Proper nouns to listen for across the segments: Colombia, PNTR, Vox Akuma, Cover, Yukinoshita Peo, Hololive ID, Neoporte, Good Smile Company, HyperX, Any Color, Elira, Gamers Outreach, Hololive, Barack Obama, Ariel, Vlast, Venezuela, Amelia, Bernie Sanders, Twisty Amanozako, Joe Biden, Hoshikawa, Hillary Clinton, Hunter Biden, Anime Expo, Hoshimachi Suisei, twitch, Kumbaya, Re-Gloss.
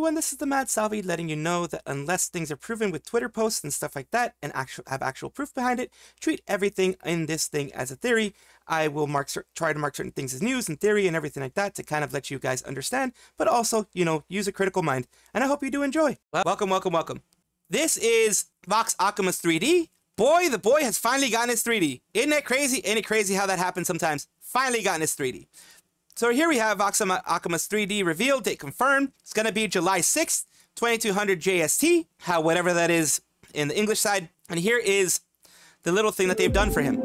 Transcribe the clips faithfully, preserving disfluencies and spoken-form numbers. everyone, this is the Mad Salvi letting you know that unless things are proven with Twitter posts and stuff like that and actual, have actual proof behind it, treat everything in this thing as a theory. I will mark try to mark certain things as news and theory and everything like that to kind of let you guys understand, but also, you know, use a critical mind. And I hope you do enjoy. Well, welcome, welcome, welcome. This is Vox Akuma's three D. Boy, the boy has finally gotten his three D. Isn't it crazy? Isn't it crazy how that happens sometimes? Finally gotten his three D. So here we have Vox Akuma's three D reveal, date confirmed. It's going to be July sixth, twenty-two hundred J S T, how whatever that is in the English side. And here is the little thing that they've done for him.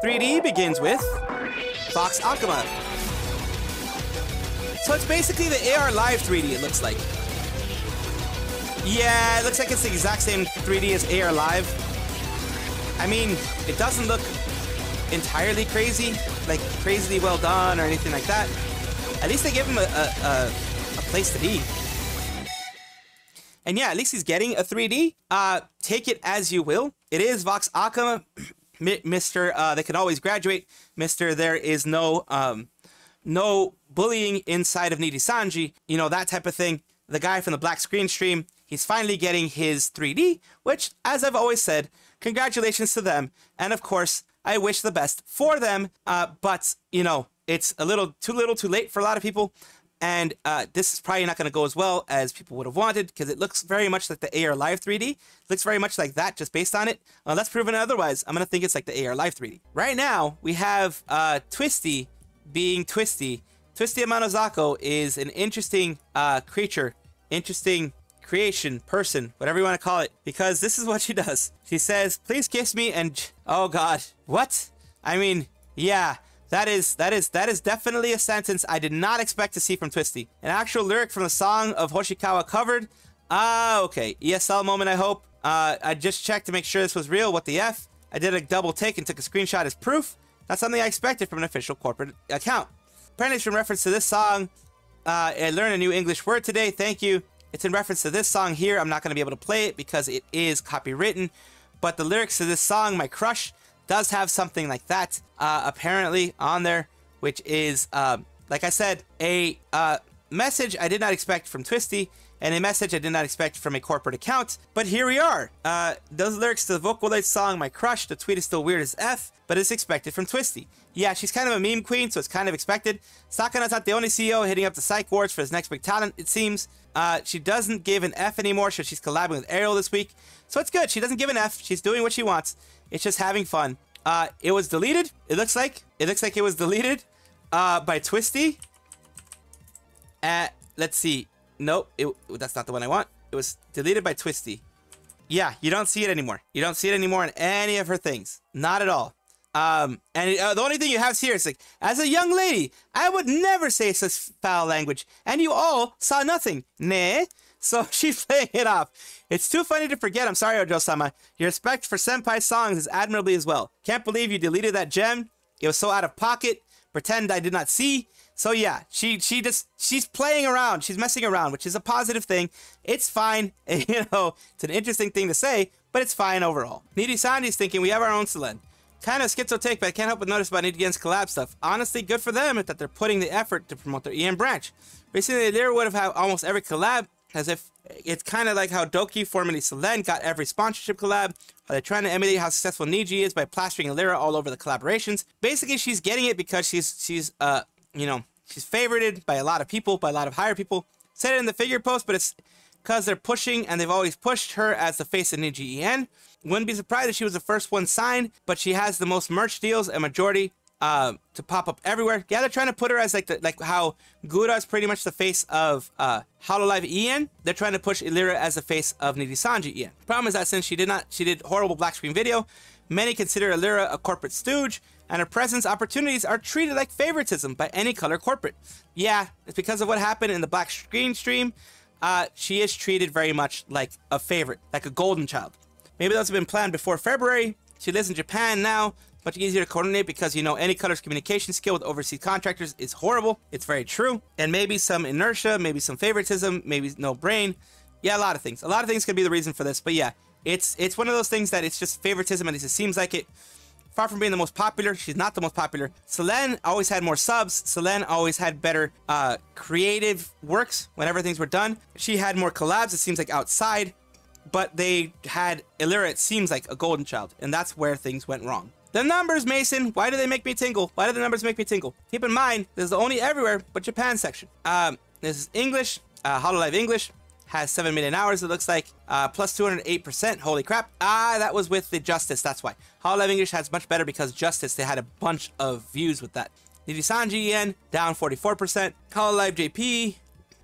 three D begins with Vox Akuma. So it's basically the A R Live three D, it looks like. Yeah, it looks like it's the exact same three D as A R Live. I mean, it doesn't look entirely crazy, like crazily well done or anything like that. At least they give him a, a, a, a place to be. And yeah, at least he's getting a three D. Uh, take it as you will. It is Vox Akuma, Mister Uh, they can always graduate, Mister There is no um, no bullying inside of Nijisanji, you know, that type of thing. The guy from the Black Screen stream, he's finally getting his three D, which, as I've always said, congratulations to them. And of course, I wish the best for them, uh, but, you know, it's a little too little too late for a lot of people, and uh, this is probably not going to go as well as people would have wanted, because it looks very much like the A R Live three D. It looks very much like that, just based on it. Unless proven otherwise, I'm going to think it's like the A R Live three D. Right now, we have uh, Twisty being Twisty. Twisty Amanozako is an interesting uh, creature, interesting creation, person, whatever you want to call it, because this is what she does. She says, please kiss me, and oh god, what? I mean, yeah, that is that is that is definitely a sentence I did not expect to see from Twisty. An actual lyric from the song of Hoshikawa covered. Ah, okay, E S L moment, I hope. uh I just checked to make sure this was real. What the f? I did a double take and took a screenshot as proof. That's something I expected from an official corporate account. Apparently it's in reference to this song. uh I learned a new English word today, thank you. It's in reference to this song here. I'm not going to be able to play it because it is copywritten, but the lyrics to this song, My Crush, does have something like that, uh, apparently, on there, which is, um, like I said, a uh, message I did not expect from Twisty, and a message I did not expect from a corporate account, but here we are. Uh, those lyrics to the Vocaloid song, My Crush, the tweet is still weird as F, but it's expected from Twisty. Yeah, she's kind of a meme queen, so it's kind of expected. Sakana's not the only C E O hitting up the psych wards for his next big talent, it seems. Uh, she doesn't give an F anymore, so she's collabing with Ariel this week. So it's good, she doesn't give an F, she's doing what she wants. It's just having fun. Uh, it was deleted, it looks like. It looks like it was deleted uh, by Twisty. Uh, let's see. Nope, it, that's not the one I want. It was deleted by Twisty. Yeah, you don't see it anymore. You don't see it anymore in any of her things. Not at all. Um, and it, uh, the only thing you have here is like, as a young lady, I would never say such foul language, and you all saw nothing, nah? So she's playing it off. It's too funny to forget. I'm sorry, Ojo-sama. Your respect for senpai songs is admirably as well. Can't believe you deleted that gem. It was so out of pocket. Pretend I did not see. So yeah, she she just she's playing around. She's messing around, which is a positive thing. It's fine, you know. It's an interesting thing to say, but it's fine overall. Nijisanji's thinking we have our own Selen. Kind of schizo take, but I can't help but notice about Nijigen's collab stuff. Honestly, good for them that they're putting the effort to promote their E M branch. Recently, Elira would have had almost every collab, as if it's kind of like how Doki, formerly Selen, got every sponsorship collab. Are they trying to emulate how successful Niji is by plastering Elira all over the collaborations? Basically, she's getting it because she's, she's uh, you know, she's favorited by a lot of people, by a lot of higher people. Said it in the figure post, but it's because they're pushing, and they've always pushed her as the face of Niji E N. Wouldn't be surprised if she was the first one signed, but she has the most merch deals, a majority uh, to pop up everywhere. Yeah, they're trying to put her as like the, like how Gura is pretty much the face of uh, Hololive E N. They're trying to push Elira as the face of Nijisanji E N. Problem is that since she did not, she did horrible black screen video, many consider Elira a corporate stooge, and her presence opportunities are treated like favoritism by Any Color corporate. Yeah, it's because of what happened in the black screen stream. Uh, she is treated very much like a favorite, like a golden child. Maybe those have been planned before February. She lives in Japan now. Much easier to coordinate because, you know, Any Color's communication skill with overseas contractors is horrible. It's very true. And maybe some inertia, maybe some favoritism, maybe no brain. Yeah, a lot of things. A lot of things could be the reason for this. But yeah, it's it's one of those things that it's just favoritism, and it just seems like it. Far from being the most popular, she's not the most popular. Selen always had more subs. Selen always had better uh, creative works whenever things were done. She had more collabs, it seems like, outside. But they had Elira, it seems like, a golden child. And that's where things went wrong. The numbers, Mason. Why do they make me tingle? Why do the numbers make me tingle? Keep in mind, this is the only everywhere but Japan section. Um, this is English. Uh, Hololive English has seven million hours, it looks like. Uh, plus two hundred eight percent. Holy crap. Ah, that was with the Justice. That's why. Hololive English has much better because Justice, they had a bunch of views with that. Nijisanji E N, down forty-four percent. Hololive J P.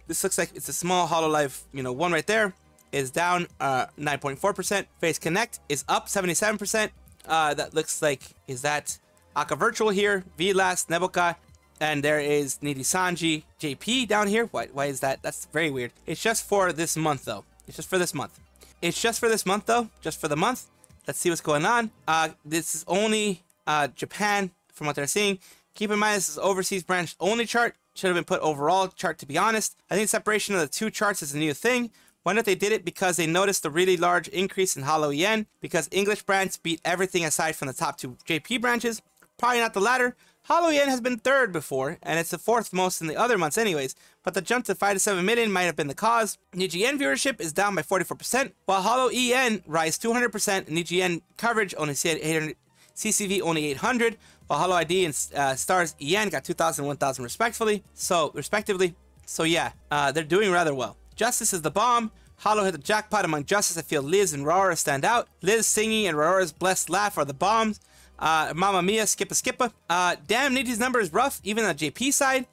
This looks like it's a small Hololive, you know, one right there. Is down uh, nine point four percent. Phase Connect is up seventy-seven percent. Uh, that looks like, is that Aka Virtual here, Vlast, Neboka, and there is Nijisanji J P down here. Why, why is that? That's very weird. It's just for this month, though. It's just for this month. It's just for this month, though. Just for the month. Let's see what's going on. Uh, this is only uh, Japan, from what they're seeing. Keep in mind, this is overseas branch only chart. Should have been put overall chart, to be honest. I think separation of the two charts is a new thing. Wonder if they did it because they noticed the really large increase in Holo E N because English brands beat everything aside from the top two J P branches. Probably not the latter. Holo E N has been third before, and it's the fourth most in the other months anyways, but the jump to five to seven million might have been the cause. Niji-en viewership is down by forty-four percent, while Holo E N rise two hundred percent, Niji-en coverage only eight hundred, C C V only eight hundred, while Holo I D and uh, Stars E N got two thousand and one thousand respectively. So, respectively. So yeah, uh, they're doing rather well. Justice is the bomb. Holo hit the jackpot among Justice. I feel Liz and Raora stand out. Liz singing and Raora's blessed laugh are the bombs. Uh, Mamma Mia, skippa skippa. Uh, damn, Niji's number is rough, even on the J P side.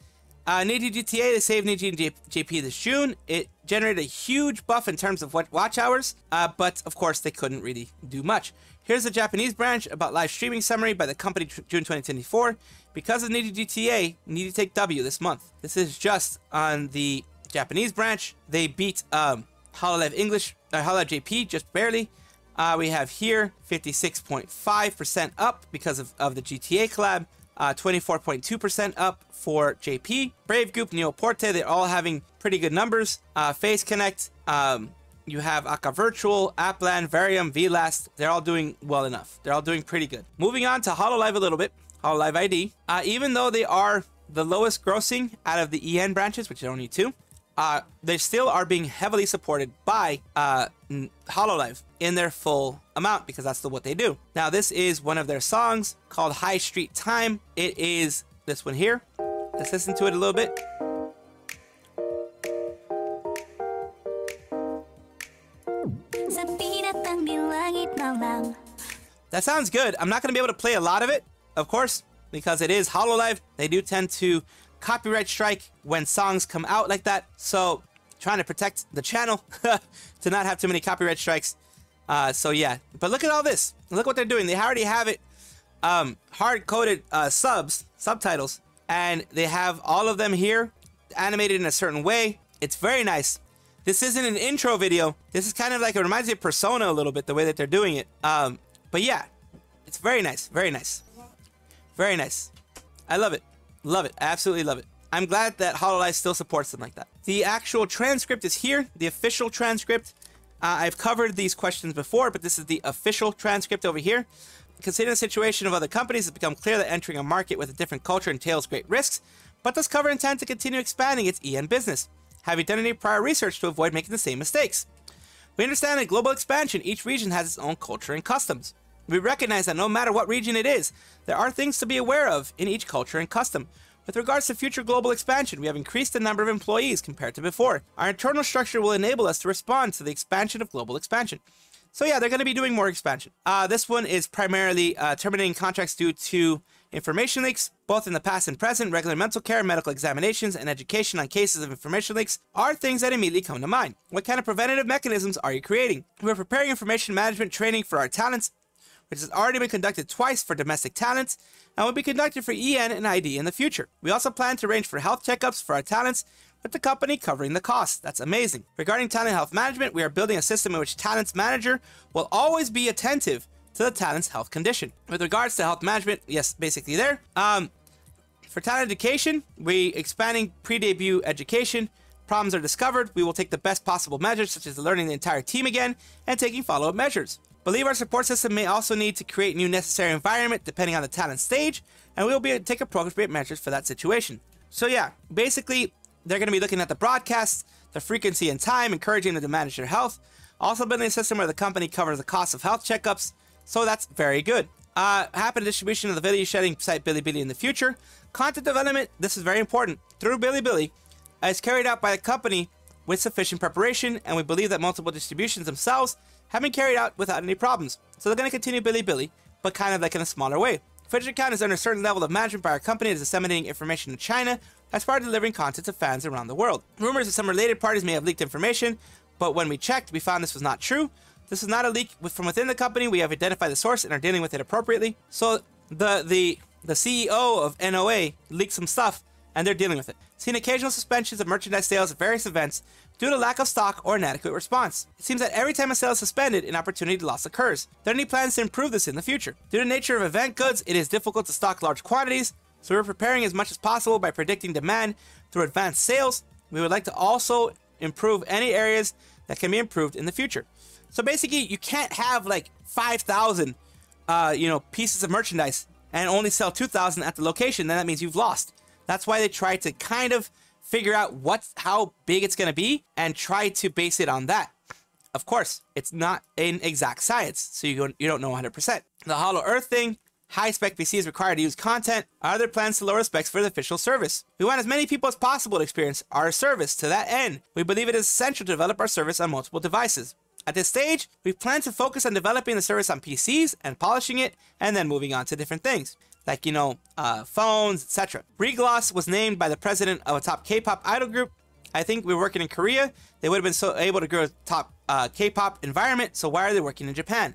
Uh, Niji G T A, they saved Niji and J P this June. It generated a huge buff in terms of watch hours, uh, but of course they couldn't really do much. Here's the Japanese branch about live streaming summary by the company June twenty twenty-four. Because of Niji G T A, need to take W this month. This is just on the Japanese branch. They beat um, Hololive English, uh, Hololive J P just barely. Uh, we have here fifty-six point five percent up because of, of the G T A collab, twenty-four point two percent uh, up for J P. Brave Goop, Neoporte, they're all having pretty good numbers. Uh, Phase Connect, um, you have Aka Virtual, Appland, Varium, Vlast, they're all doing well enough. They're all doing pretty good. Moving on to Hololive a little bit, Hololive I D. Uh, even though they are the lowest grossing out of the E N branches, which are only two, Uh, they still are being heavily supported by uh, Hololive in their full amount because that's the, what they do. Now, this is one of their songs called High Street Time. It is this one here. Let's listen to it a little bit. That sounds good. I'm not going to be able to play a lot of it, of course, because it is Hololive. They do tend to copyright strike when songs come out like that, so trying to protect the channel to not have too many copyright strikes. Uh, so yeah, but look at all this. Look what they're doing. They already have it um, hard-coded uh, subs, subtitles, and they have all of them here animated in a certain way. It's very nice. This isn't an intro video. This is kind of like, it reminds me of Persona a little bit, the way that they're doing it. Um, but yeah, it's very nice, very nice, very nice. I love it. Love it. Absolutely love it. I'm glad that Hololive still supports them like that. The actual transcript is here, the official transcript. Uh, I've covered these questions before, but this is the official transcript over here. Considering the situation of other companies, it's become clear that entering a market with a different culture entails great risks, but does Cover intend to continue expanding its E N business? Have you done any prior research to avoid making the same mistakes? We understand that global expansion, each region has its own culture and customs. We recognize that no matter what region it is, there are things to be aware of in each culture and custom. With regards to future global expansion, we have increased the number of employees compared to before. Our internal structure will enable us to respond to the expansion of global expansion. So yeah, they're going to be doing more expansion. Uh, this one is primarily uh, terminating contracts due to information leaks, both in the past and present. Regular mental care, medical examinations, and education on cases of information leaks are things that immediately come to mind. What kind of preventative mechanisms are you creating? We're preparing information management training for our talents, which has already been conducted twice for domestic talents and will be conducted for E N and I D in the future. We also plan to arrange for health checkups for our talents, with the company covering the cost. That's amazing. Regarding talent health management, we are building a system in which talent's manager will always be attentive to the talent's health condition. With regards to health management, yes, basically there. Um, for talent education, we expanding pre-debut education. Problems are discovered. We will take the best possible measures, such as learning the entire team again and taking follow-up measures. Believe our support system may also need to create new necessary environment depending on the talent stage, and we will be able to take appropriate measures for that situation. So yeah, basically, they're going to be looking at the broadcasts, the frequency and time, encouraging them to manage their health, also building a system where the company covers the cost of health checkups, so that's very good. Uh, happen to distribution of the video shedding site Bilibili in the future. Content development, this is very important, through Bilibili, is carried out by the company with sufficient preparation, and we believe that multiple distributions themselves have been carried out without any problems. So they're going to continue Bilibili, but kind of like in a smaller way. Footage account is under a certain level of management by our company that is disseminating information in China as part of delivering content to fans around the world. Rumors that some related parties may have leaked information, but when we checked, we found this was not true. This is not a leak from within the company. We have identified the source and are dealing with it appropriately. So the the the C E O of N O A leaked some stuff, and they're dealing with it. Seen occasional suspensions of merchandise sales at various events due to lack of stock or inadequate response. It seems that every time a sale is suspended, an opportunity loss occurs. There are any plans to improve this in the future. Due to the nature of event goods, it is difficult to stock large quantities, so we're preparing as much as possible by predicting demand through advanced sales. We would like to also improve any areas that can be improved in the future. So basically, you can't have like five thousand uh, you know, pieces of merchandise and only sell two thousand at the location. Then that means you've lost. That's why they try to kind of figure out what's, how big it's going to be and try to base it on that. Of course, it's not an exact science, so you don't, you don't know one hundred percent. The Hollow Earth thing, high-spec P C is required to use content. Are there plans to lower specs for the official service? We want as many people as possible to experience our service. To that end, we believe it is essential to develop our service on multiple devices. At this stage, we plan to focus on developing the service on P Cs and polishing it, and then moving on to different things, like, you know, uh, phones, et cetera. Re-Gloss was named by the president of a top K-pop idol group. I think we're working in Korea. They would have been so able to grow a top uh, K-pop environment, so why are they working in Japan?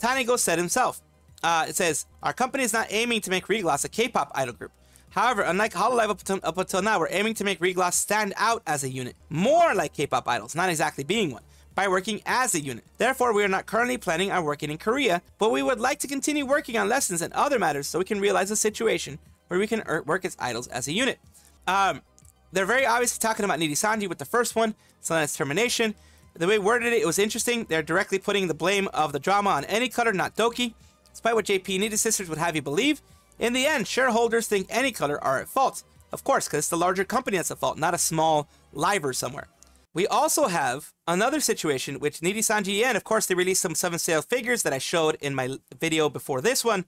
Tanigo said himself. Uh, it says, our company is not aiming to make Re-Gloss a K-pop idol group. However, unlike Hololive up until, up until now, we're aiming to make Re-Gloss stand out as a unit, more like K-pop idols, not exactly being one, by working as a unit. Therefore, we are not currently planning on working in Korea, but we would like to continue working on lessons and other matters so we can realize a situation where we can work as idols as a unit. Um, they're very obviously talking about Nijisanji with the first one, Selen's termination. The way worded it, it was interesting. They're directly putting the blame of the drama on Any Color, not Doki, despite what J P Nita Sisters would have you believe. In the end, shareholders think Any Color are at fault. Of course, because it's the larger company that's at fault, not a small liver somewhere. We also have another situation, which Nijisanji E N, of course, they released some seven sale figures that I showed in my video before this one.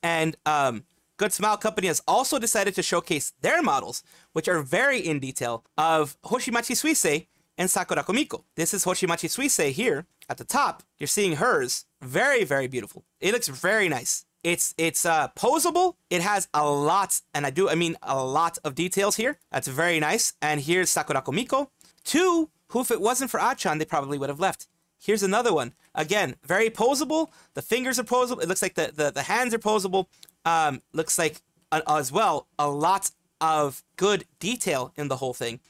And um, Good Smile Company has also decided to showcase their models, which are very in detail, of Hoshimachi Suisei and Sakura Komiko. This is Hoshimachi Suisei here at the top. You're seeing hers. Very, very beautiful. It looks very nice. It's it's uh, posable. It has a lot, and I do, I mean, a lot of details here. That's very nice. And here's Sakura Komiko. Two, who if it wasn't for Achan, they probably would have left. Here's another one. Again, very posable. The fingers are posable. It looks like the, the, the hands are posable. Um, looks like, uh, as well, a lot of good detail in the whole thing.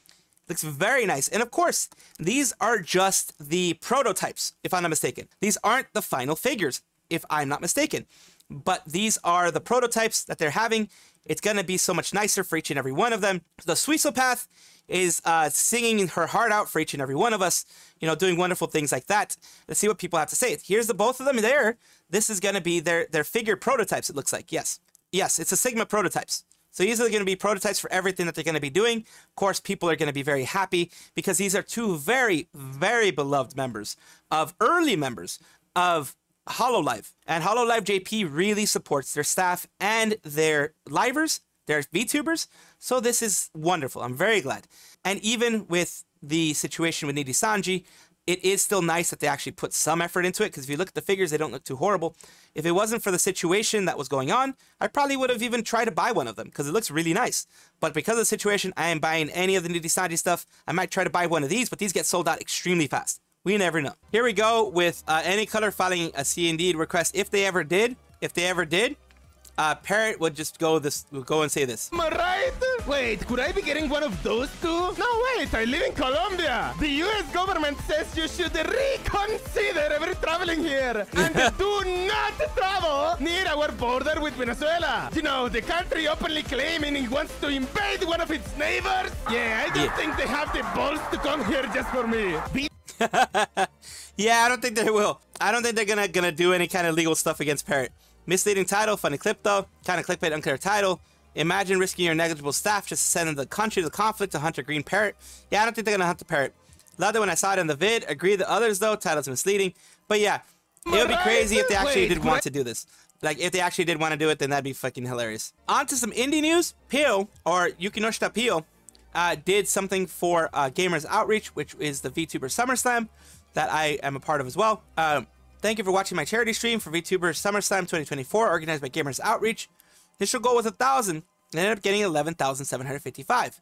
Looks very nice. And of course, these are just the prototypes, if I'm not mistaken. These aren't the final figures, if I'm not mistaken. But these are the prototypes that they're having. It's going to be so much nicer for each and every one of them. The Suisopath is uh, singing her heart out for each and every one of us, you know, doing wonderful things like that. Let's see what people have to say. Here's the both of them there. This is going to be their, their figure prototypes, it looks like. Yes. Yes, it's a Sigma prototypes. So these are going to be prototypes for everything that they're going to be doing. Of course, people are going to be very happy because these are two very, very beloved members of early members of Hololive. And Hololive J P really supports their staff and their livers, their VTubers. So this is wonderful. I'm very glad. And even with the situation with Nijisanji, it is still nice that they actually put some effort into it, because if you look at the figures, they don't look too horrible. If it wasn't for the situation that was going on, I probably would have even tried to buy one of them because it looks really nice. But because of the situation, I am buying any of the Nijisanji stuff. I might try to buy one of these, but these get sold out extremely fast. We never know. Here we go with uh, Any Color filing a C and D request. If they ever did, if they ever did, uh, Parrot would just go this, would go and say this. Am I right? Wait, could I be getting one of those two? No, wait, I live in Colombia. The U S government says you should reconsider ever traveling here and do not travel near our border with Venezuela. You know, the country openly claiming it wants to invade one of its neighbors. Yeah, I don't yeah. think they have the balls to come here just for me. Be yeah, I don't think they will. I don't think they're gonna gonna do any kind of legal stuff against Parrot. Misleading title, funny clip though, kind of clickbait, unclear title. Imagine risking your negligible staff just to send into the country to the conflict to hunt a green parrot. Yeah, I don't think they're gonna hunt the parrot. Loved it when I saw it in the vid. Agree the others though. Title's misleading, but yeah, it would be crazy if they actually did want to do this. Like, if they actually did want to do it, then that'd be fucking hilarious. On to some indie news. Peo, or Yukinoshita Peo, uh, did something for uh, Gamers Outreach, which is the VTuber SummerSlam that I am a part of as well. Um, thank you for watching my charity stream for VTuber SummerSlam twenty twenty-four, organized by Gamers Outreach. Initial goal was one thousand, and ended up getting eleven thousand seven hundred fifty-five.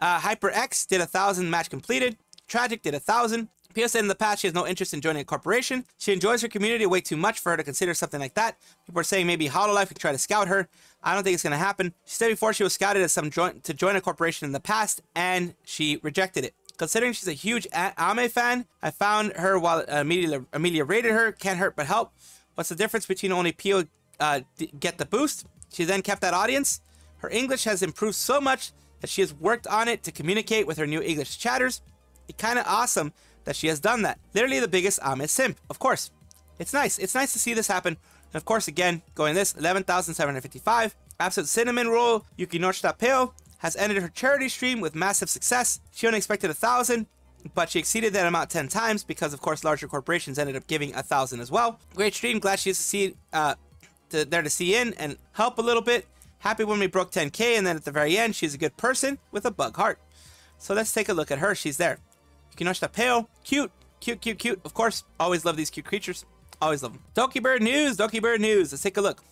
Uh, HyperX did one thousand match completed. Tragic did one thousand. Peo said in the past she has no interest in joining a corporation. She enjoys her community way too much for her to consider something like that. People are saying maybe Hololive could try to scout her. I don't think it's going to happen. She said before she was scouted as some joint to join a corporation in the past, and she rejected it. Considering she's a huge Ame fan, I found her while Amelia, Amelia rated her. Can't hurt but help. What's the difference between only Peo uh, get the boost? She then kept that audience. Her English has improved so much that she has worked on it to communicate with her new English chatters. It's kind of awesome that she has done that. Literally the biggest Ame simp, of course. It's nice. It's nice to see this happen. And of course, again, going this, eleven thousand seven hundred fifty-five. Absolute cinnamon roll, Yukinoshita Peo has ended her charity stream with massive success. She only expected one thousand, but she exceeded that amount ten times because, of course, larger corporations ended up giving one thousand as well. Great stream. Glad she is to see, uh, to, there to see in and help a little bit. Happy when we broke ten K, and then at the very end, she's a good person with a bug heart. So let's take a look at her. She's there. Yukinoshita Peo, cute, cute, cute, cute. Of course, always love these cute creatures. Always love them. Doki Bird News, Doki Bird News. Let's take a look.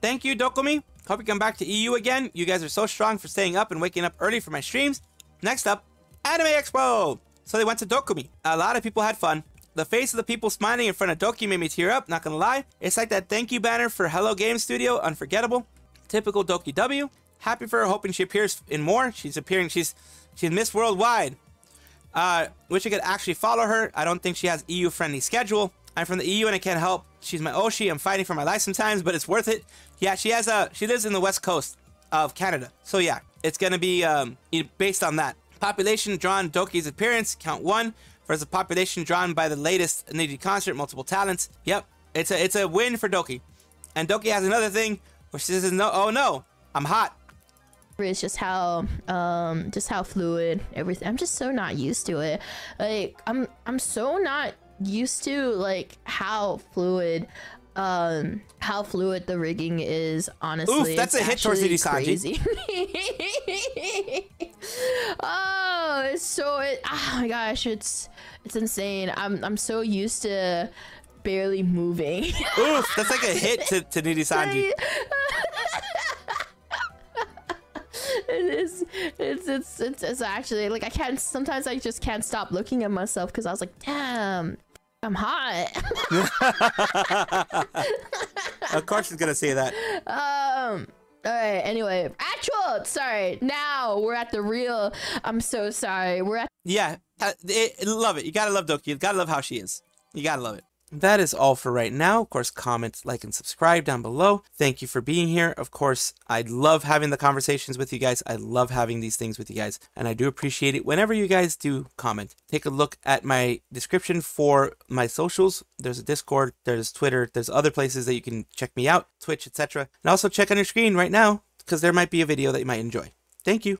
Thank you, Dokomi. Hope you come back to E U again. You guys are so strong for staying up and waking up early for my streams. Next up, Anime Expo. So they went to Dokomi. A lot of people had fun. The face of the people smiling in front of Doki made me tear up, not gonna lie. It's like that thank you banner for Hello Game Studio, unforgettable. Typical Doki W. Happy for her, hoping she appears in more. She's appearing, she's, she's Miss Worldwide. Uh, wish I could actually follow her. I don't think she has E U-friendly schedule. I'm from the E U and I can't help. She's my Oshi. I'm fighting for my life sometimes, but it's worth it. Yeah, she has a. She lives in the west coast of Canada, so yeah, it's gonna be um, based on that. Population drawn Doki's appearance count one versus the population drawn by the latest Niji concert. Multiple talents. Yep, it's a it's a win for Doki. And Doki has another thing where she says, "No, oh no, I'm hot." It's just how um just how fluid everything. I'm just so not used to it. Like I'm I'm so not used to like how fluid um how fluid the rigging is, honestly. Oof, that's a hit towards Nijisanji. Oh, it's so it, oh my gosh, it's it's insane. I'm I'm so used to barely moving. Oof, that's like a hit to, to Nijisanji. It is, it's, it's, it's, it's actually like I can't, sometimes I just can't stop looking at myself because I was like, damn, I'm hot. Of course she's gonna say that. Um, all right, anyway, actual, sorry, now we're at the real, I'm so sorry, we're at. Yeah, it, love it, you gotta love Doki, you gotta love how she is, you gotta love it. That is all for right now. Of course, comment, like, and subscribe down below. Thank you for being here. Of course, I love having the conversations with you guys. I love having these things with you guys, and I do appreciate it whenever you guys do comment. Take a look at my description for my socials. There's a Discord, there's Twitter, there's other places that you can check me out, Twitch, et cetera. And also check on your screen right now because there might be a video that you might enjoy. Thank you.